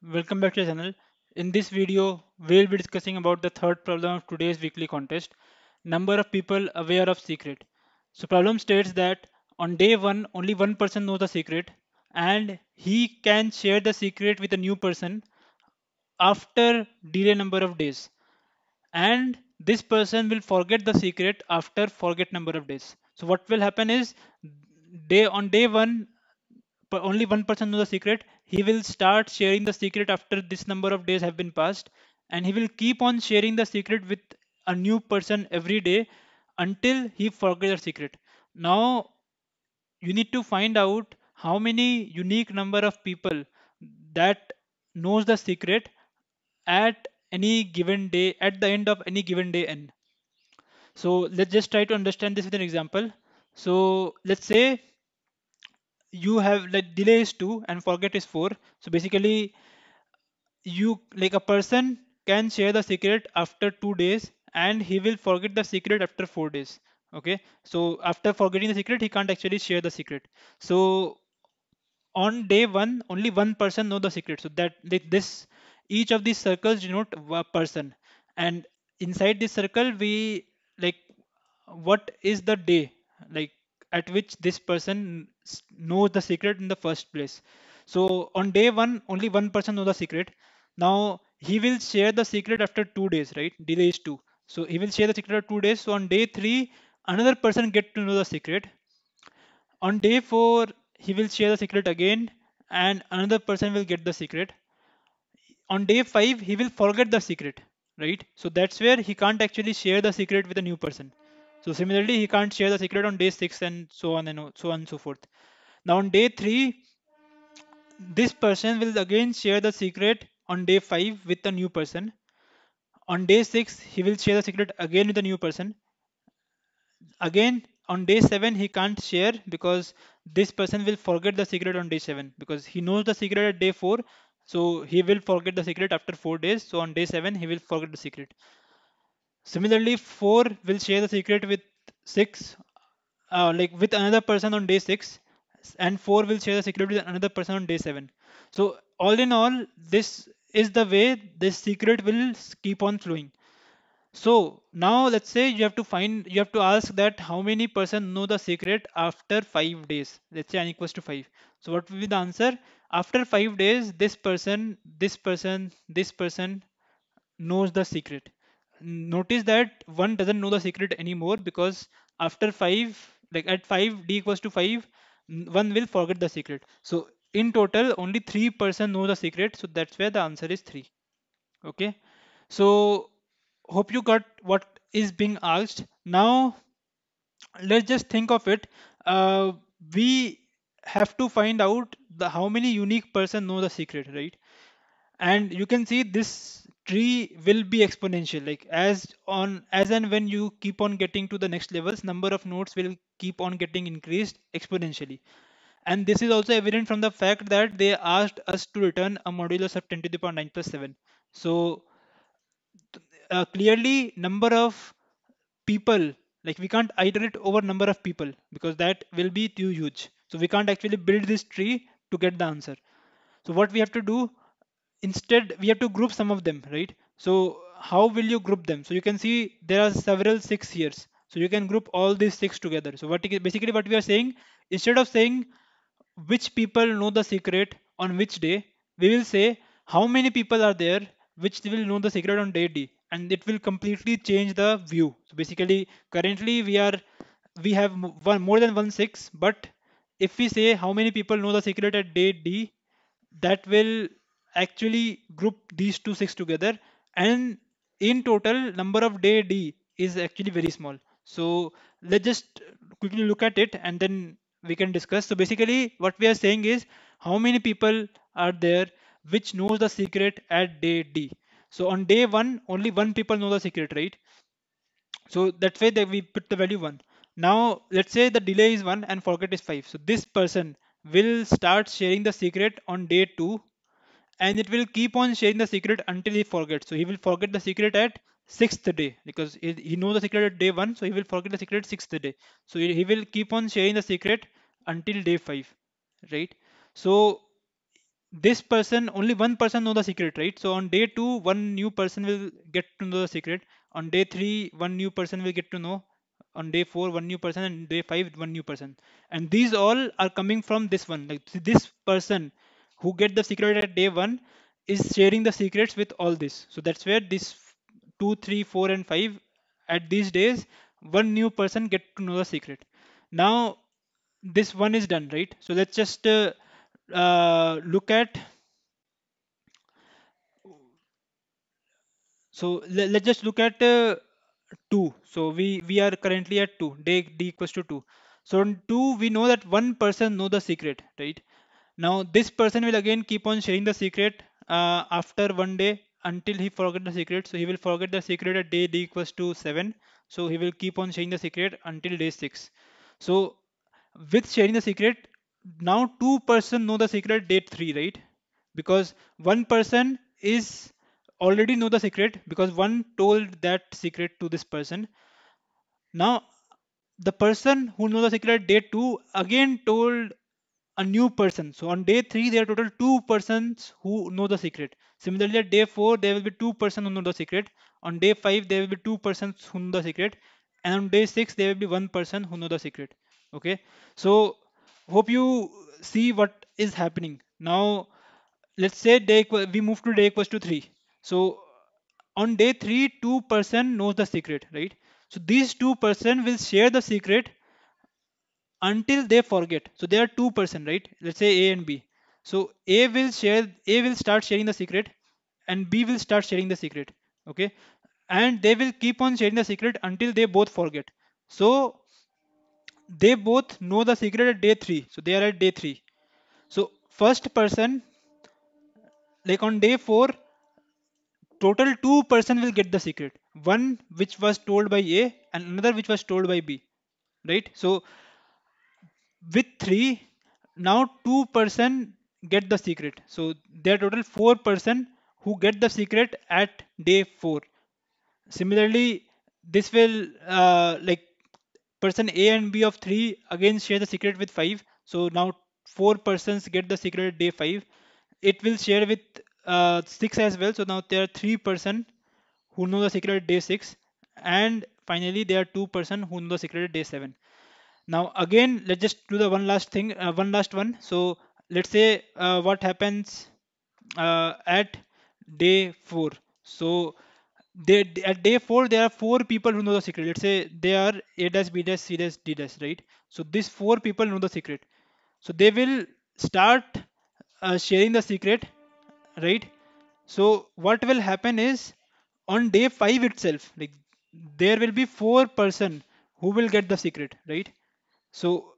Welcome back to the channel. In this video, we'll be discussing about the third problem of today's weekly contest, number of people aware of secret. So problem states that on day 1, only one person knows the secret and he can share the secret with a new person after delay number of days. And this person will forget the secret after forget number of days. So what will happen is on day 1, but only one person knows the secret. He will start sharing the secret after this number of days have been passed, and he will keep on sharing the secret with a new person every day until he forgets the secret. Now you need to find out how many unique number of people that knows the secret at any given day, at the end of any given day n. So let's just try to understand this with an example. So let's say you have like delay is 2 and forget is 4. So basically a person can share the secret after 2 days and he will forget the secret after 4 days. Okay, so after forgetting the secret, he can't actually share the secret. So on day 1, only one person knows the secret. So that each of these circles denote a person, and inside this circle we what is the day at which this person knows the secret in the first place. So on day 1, only one person knows the secret. Now he will share the secret after 2 days, right? Delay is 2. So he will share the secret after 2 days. So on day 3, another person gets to know the secret. On day 4, he will share the secret again and another person will get the secret. On day 5, he will forget the secret, right? So that's where he can't actually share the secret with a new person. So similarly, he can't share the secret on day 6 and so on and so on and so forth. Now on day 3, this person will again share the secret on day 5 with a new person. On day 6, he will share the secret again with a new person. Again, on day 7, he can't share because this person will forget the secret on day 7, because he knows the secret at day 4. So he will forget the secret after 4 days. So on day 7, he will forget the secret. Similarly, 4 will share the secret with another person on day 6, and 4 will share the secret with another person on day 7. So all in all, this is the way this secret will keep on flowing. So now let's say you have to ask that how many person know the secret after 5 days. Let's say n equals to 5. So what will be the answer? After 5 days, this person knows the secret. Notice that one doesn't know the secret anymore, because after 5, at 5, d equals to 5, one will forget the secret. So in total, only 3 person know the secret. So that's where the answer is 3. Okay, so hope you got what is being asked. Now let's just think of it. We have to find out how many unique person know the secret, right? And you can see this tree will be exponential, as and when you keep on getting to the next levels, number of nodes will keep on getting increased exponentially. And this is also evident from the fact that they asked us to return a modulus of 10 to the power 9 plus 7. So clearly number of people, we can't iterate over number of people because that will be too huge. So we can't actually build this tree to get the answer. So what we have to do, instead we have to group some of them, right? So how will you group them? So you can see there are several 6 here, so you can group all these 6 together. So what we are saying, instead of saying which people know the secret on which day, we will say how many people are there which will know the secret on day d, and it will completely change the view. So currently we have more than 1 6, but if we say how many people know the secret at day d, that will actually group these 2 6 together, and in total number of day d is actually very small. So let's just quickly look at it and then we can discuss. So what we are saying is how many people are there which knows the secret at day d. So on day 1, only one people know the secret, right? So that way we put the value 1. Now let's say the delay is 1 and forget is 5. So this person will start sharing the secret on day 2, and it will keep on sharing the secret until he forgets. So he will forget the secret at 6th day, because he knows the secret at day 1, so he will forget the secret 6th day. So he will keep on sharing the secret until day 5, right? So this person, only one person know the secret, right? So on day 2, one new person will get to know the secret. On day 3, one new person will get to know. On day 4, one new person, and day 5, one new person. And these all are coming from this one. Like this person who get the secret at day 1 is sharing the secrets with all this. So that's where this 2, 3, 4 and 5, at these days, one new person get to know the secret. Now this one is done, right? So let's just look at, so let's just look at 2. So we are currently at 2, day d equals to 2. So in 2 we know that one person know the secret, right? Now this person will again keep on sharing the secret after one day until he forget the secret. So he will forget the secret at day d equals to 7. So he will keep on sharing the secret until day 6. So with sharing the secret, now 2 persons know the secret day 3, right? Because one person is already know the secret, because one told that secret to this person. Now the person who know the secret day 2 again told a new person. So on day 3 there are total 2 persons who know the secret. Similarly at day 4 there will be 2 persons who know the secret. On day 5 there will be 2 persons who know the secret, and on day 6 there will be 1 person who know the secret. Okay, so hope you see what is happening. Now let's say we move to day equals to 3. So on day 3, 2 persons knows the secret, right? So these 2 persons will share the secret until they forget. So there are 2 persons, right? Let's say A and B. So A will start sharing the secret, and B will start sharing the secret. Okay, and they will keep on sharing the secret until they both forget. So they both know the secret at day 3. So they are at day 3. So first person, like on day 4, total 2 persons will get the secret. One which was told by A and another which was told by B, right? So with 3, now 2 persons get the secret. So there are total 4 persons who get the secret at day 4. Similarly, this will like person A and B of 3 again share the secret with 5. So now 4 persons get the secret at day 5. It will share with 6 as well. So now there are 3 persons who know the secret at day 6. And finally, there are 2 persons who know the secret at day 7. Now again, let's just do the one last one. So let's say what happens at day 4. So at day 4, there are 4 people who know the secret. Let's say they are A dash, B dash, C dash, D dash, right? So these 4 people know the secret. So they will start sharing the secret, right? So what will happen is on day 5 itself, like there will be 4 persons who will get the secret, right? So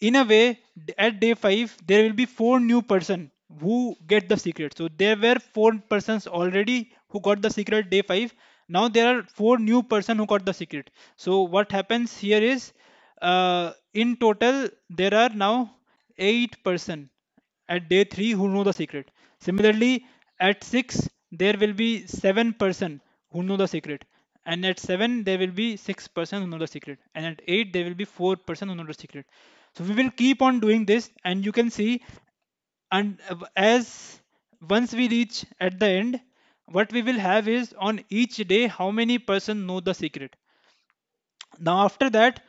in a way, at day 5, there will be 4 new persons who get the secret. So there were 4 persons already who got the secret day 5. Now there are 4 new persons who got the secret. So what happens here is in total there are now 8 persons at day 3 who know the secret. Similarly at 6 there will be 7 persons who know the secret, and at 7 there will be 6 persons who know the secret, and at 8 there will be 4 persons who know the secret. So we will keep on doing this, and you can see, and as once we reach at the end, what we will have is on each day how many persons know the secret. Now after that,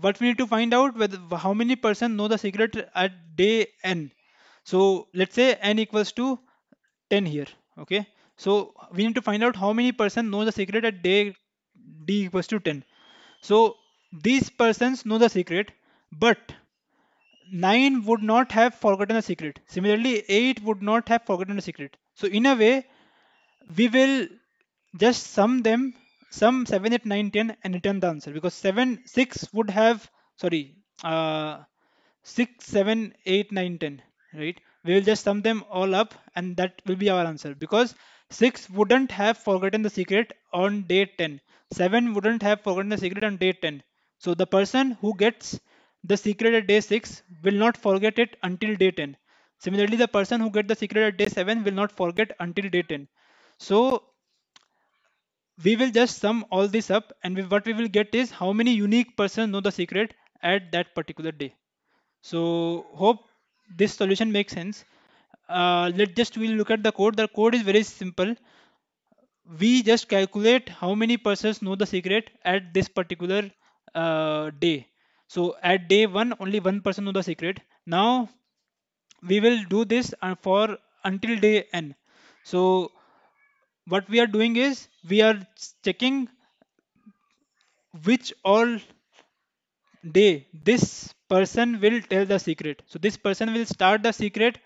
what we need to find out, whether how many persons know the secret at day n. So let's say n equals to 10 here. Okay, so we need to find out how many persons know the secret at day d equals to 10. So these persons know the secret, but 9 would not have forgotten the secret. Similarly, 8 would not have forgotten the secret. So in a way, we will just sum them, sum 7, 8, 9, 10 and return the answer, because 6, 7, 8, 9, 10, right? We will just sum them all up, and that will be our answer, because 6 wouldn't have forgotten the secret on day 10. 7 wouldn't have forgotten the secret on day 10. So the person who gets the secret at day 6 will not forget it until day 10. Similarly, the person who gets the secret at day 7 will not forget until day 10. So we will just sum all this up, and what we will get is how many unique persons know the secret at that particular day. So hope this solution makes sense. Let just we look at the code. The code is very simple. We just calculate how many persons know the secret at this particular day. So at day one, only one person know the secret. Now we will do this for until day n. So what we are doing is we are checking which all day this person will tell the secret. So this person will start the secret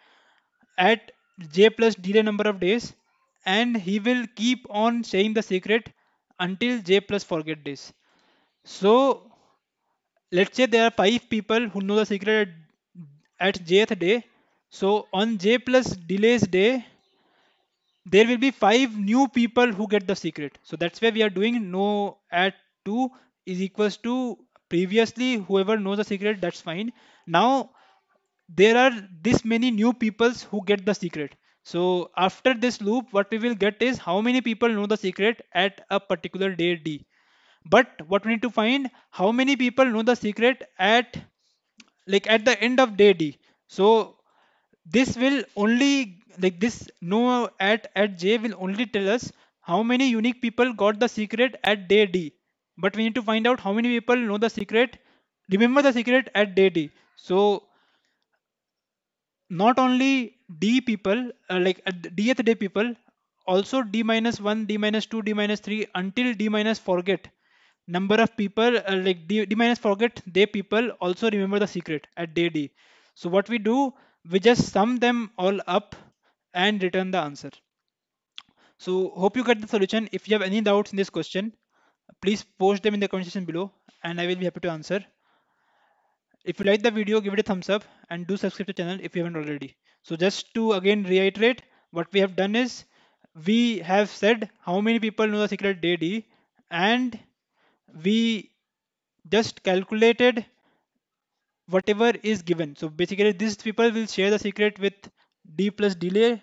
at j plus delay number of days, and he will keep on saying the secret until j plus forget days. So let's say there are 5 people who know the secret at jth day. So on j plus delays day, there will be 5 new people who get the secret. So that's why we are doing no at 2 is equals to previously whoever knows the secret, that's fine. Now there are this many new peoples who get the secret. So after this loop, what we will get is how many people know the secret at a particular day d. But what we need to find, how many people know the secret at the end of day d. So this will only this no at j will only tell us how many unique people got the secret at day d. But we need to find out how many people know the secret, remember the secret at day d. So not only d people, at dth day people, also d minus 1, d minus 2, d minus 3 until d minus forget number of people, d minus forget day people also remember the secret at day d. So what we do, we just sum them all up and return the answer. So hope you get the solution. If you have any doubts in this question, please post them in the comment section below and I will be happy to answer. If you like the video, give it a thumbs up and do subscribe to the channel if you haven't already. So just to again reiterate, what we have done is we have said how many people know the secret day d, and we just calculated whatever is given. So basically these people will share the secret with d plus delay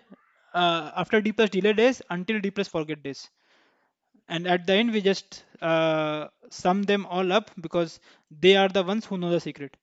after d plus delay days until d plus forget days. And at the end, we just sum them all up because they are the ones who know the secret.